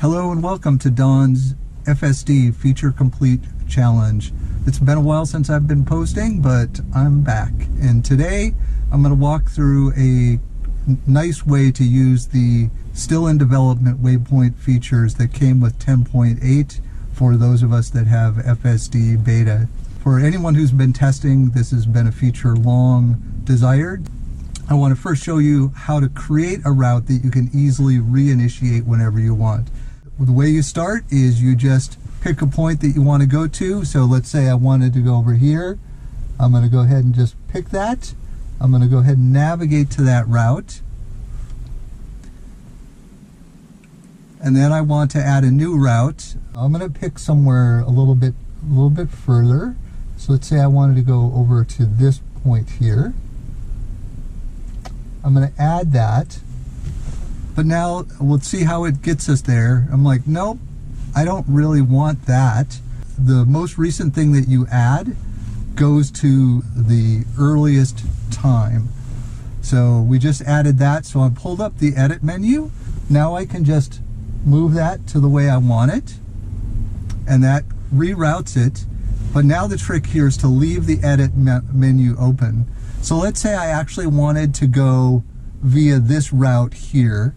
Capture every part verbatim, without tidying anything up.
Hello and welcome to Don's F S D Feature Complete Challenge. It's been a while since I've been posting, but I'm back. And today I'm going to walk through a nice way to use the still in development waypoint features that came with ten point eight for those of us that have F S D beta. For anyone who's been testing, this has been a feature long desired. I want to first show you how to create a route that you can easily reinitiate whenever you want. The way you start is you just pick a point that you want to go to. So let's say I wanted to go over here. I'm going to go ahead and just pick that. I'm going to go ahead and navigate to that route. And then I want to add a new route. I'm going to pick somewhere a little bit, a little bit further. So let's say I wanted to go over to this point here. I'm going to add that. But now we'll see how it gets us there. I'm like, nope, I don't really want that. The most recent thing that you add goes to the earliest time. So we just added that. So I pulled up the edit menu. Now I can just move that to the way I want it. And that reroutes it. But now the trick here is to leave the edit me menu open. So let's say I actually wanted to go via this route here.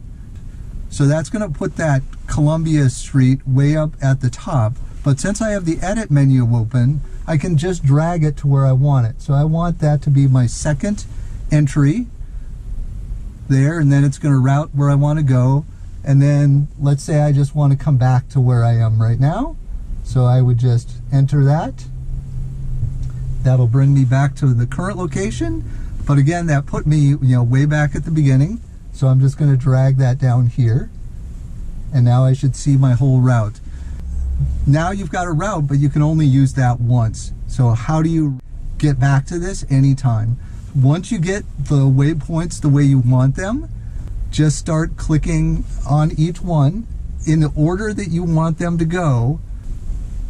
So that's going to put that Columbia Street way up at the top, but since I have the edit menu open, I can just drag it to where I want it. So I want that to be my second entry there, and then it's going to route where I want to go. And then let's say I just want to come back to where I am right now. So I would just enter that. That'll bring me back to the current location. But again, that put me, you know, way back at the beginning. So I'm just going to drag that down here. And now I should see my whole route. Now you've got a route, but you can only use that once. So how do you get back to this? Anytime. Once you get the waypoints the way you want them, just start clicking on each one in the order that you want them to go.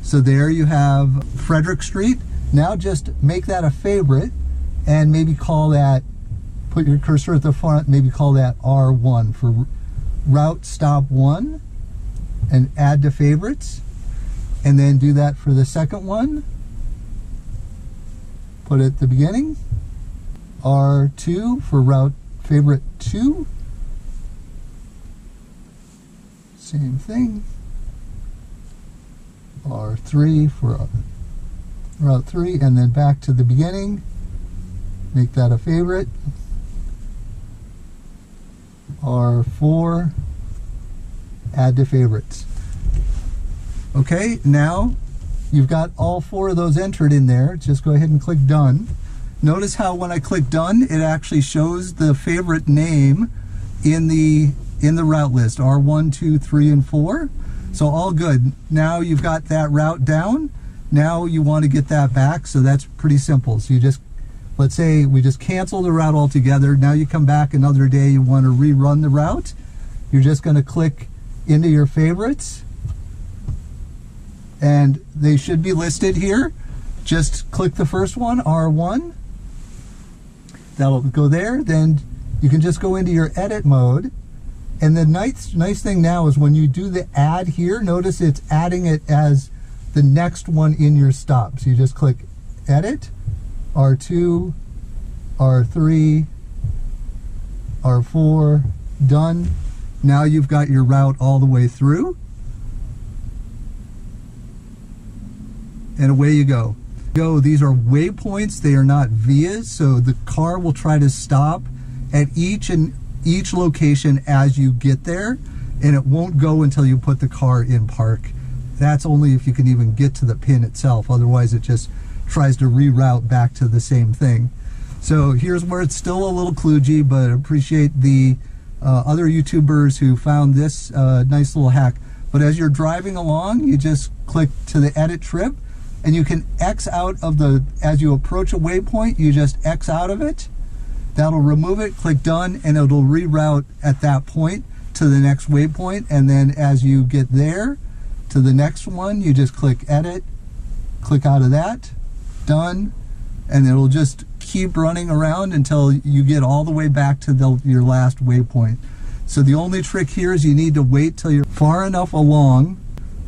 So there you have Frederick Street. Now just make that a favorite and maybe call that, put your cursor at the front, maybe call that R one for route stop one, and add to favorites. And then do that for the second one. Put it at the beginning. R two for route favorite two. Same thing. R three for route three, and then back to the beginning, make that a favorite. R four, add to favorites. Okay, now you've got all four of those entered in there. Just go ahead and click done. Notice how when I click done, it actually shows the favorite name in the in the route list, R one, two, three, and four. So all good. Now you've got that route down. Now you want to get that back, so that's pretty simple. So you just, let's say we just cancel the route altogether. Now you come back another day, you want to rerun the route. You're just going to click into your favorites, and they should be listed here. Just click the first one, R one. That'll go there. Then you can just go into your edit mode. And the nice, nice thing now is when you do the add here, notice it's adding it as the next one in your stop. So you just click edit, R two, R three, R four, done. Now you've got your route all the way through. And away you go. Go, these are waypoints, they are not vias, so the car will try to stop at each and each location as you get there, and it won't go until you put the car in park. That's only if you can even get to the pin itself. Otherwise, it just tries to reroute back to the same thing. So here's where it's still a little kludgy, but appreciate the uh, other YouTubers who found this uh, nice little hack. But as you're driving along, you just click to the edit trip, and you can X out of the, as you approach a waypoint, you just X out of it. That'll remove it, click done, and it'll reroute at that point to the next waypoint. And then as you get there, to the next one, you just click edit, click out of that, done, and it'll just keep running around until you get all the way back to the, your last waypoint. So the only trick here is you need to wait till you're far enough along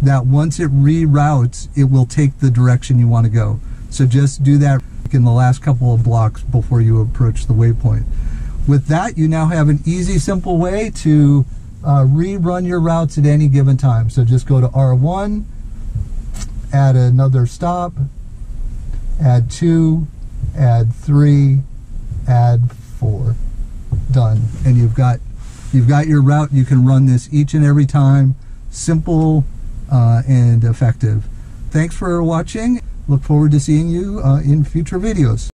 that once it reroutes, it will take the direction you want to go. So just do that in the last couple of blocks before you approach the waypoint. With that, you now have an easy, simple way to uh, rerun your routes at any given time. So just go to R one, add another stop, add two, add three, add four. Done. And you've got you've got your route. You can run this each and every time. Simple uh, and effective. Thanks for watching. Look forward to seeing you uh, in future videos.